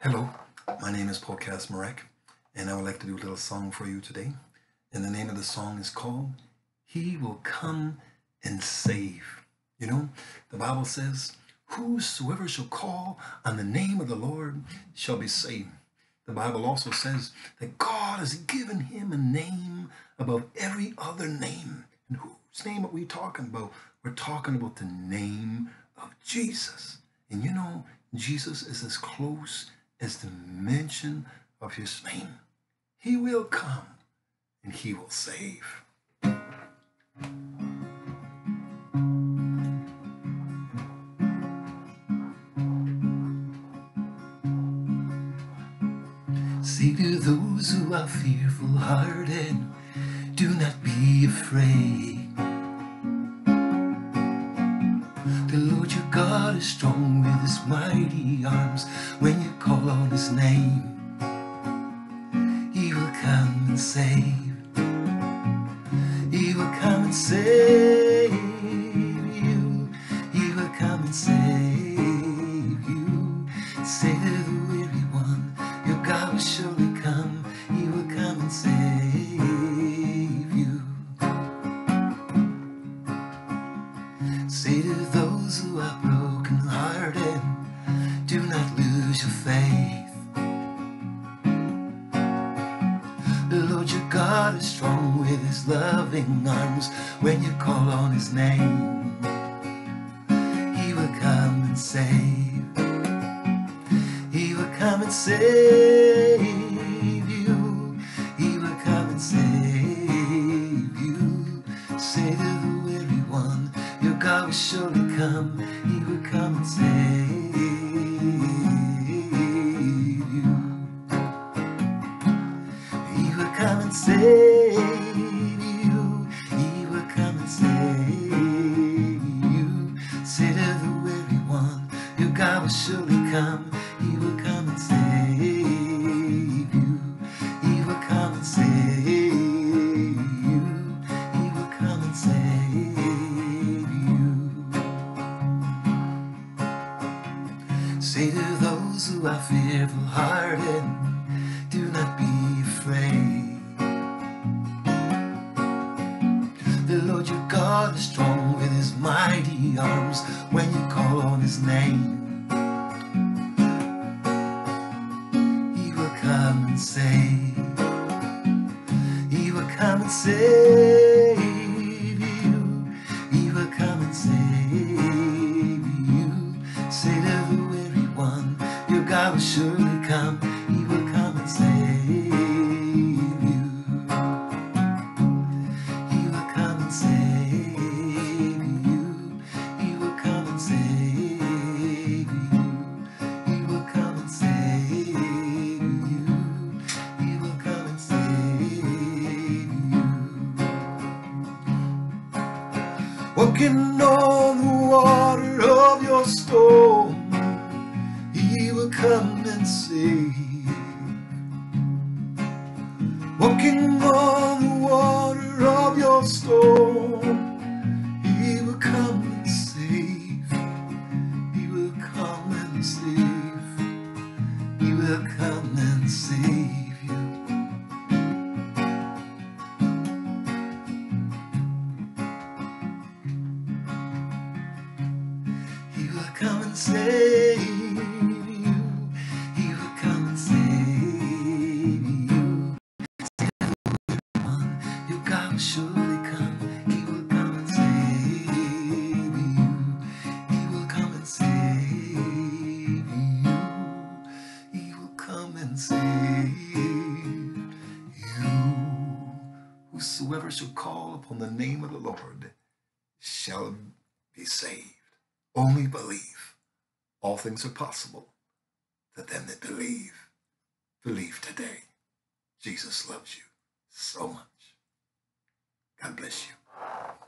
Hello, my name is Paul Kaczmarek, and I would like to do a little song for you today. And the name of the song is called, He Will Come and Save. You know, the Bible says, whosoever shall call on the name of the Lord shall be saved. The Bible also says that God has given him a name above every other name. And whose name are we talking about? We're talking about the name of Jesus. And you know, Jesus is as close as the mention of his name. He will come and he will save. Say to those who are fearful-hearted, do not be afraid. The Lord your God is strong with his mighty arms. When you call on his name, he will come and save. He will come and save you. He will come and save you. Say to the weary one, your God will surely come. He will come and save you. Say to those who are broken-hearted, do not lose your faith. The Lord your God is strong with his loving arms. When you call on his name, he will come and save. He will come and save you. He will come and save you. Say to the weary one, your God will surely come. He will come and save. Save you, he will come and save you. Say to the weary one, your God will surely come. He will come and save you. He will come and save you. He will come and save you. Say to those who are fearful-hearted, do not be afraid. The Lord your God is strong with his mighty arms. When you call on his name, he will come and save. He will come and save you. He will come and save you. Say to the weary one, your God will surely come. He will come and save. Walking on the water of your storm, he will come and save. Walking on the water of your storm, he will come and save. He will come and save. He will come and save. Come and save you. He will come and save you. Say to the weary one, your God will surely come. He will come and save you. He will come and save you. He will come and save you. Whosoever shall call upon the name of the Lord shall be saved. Only believe. All things are possible to them that believe. Believe today. Jesus loves you so much. God bless you.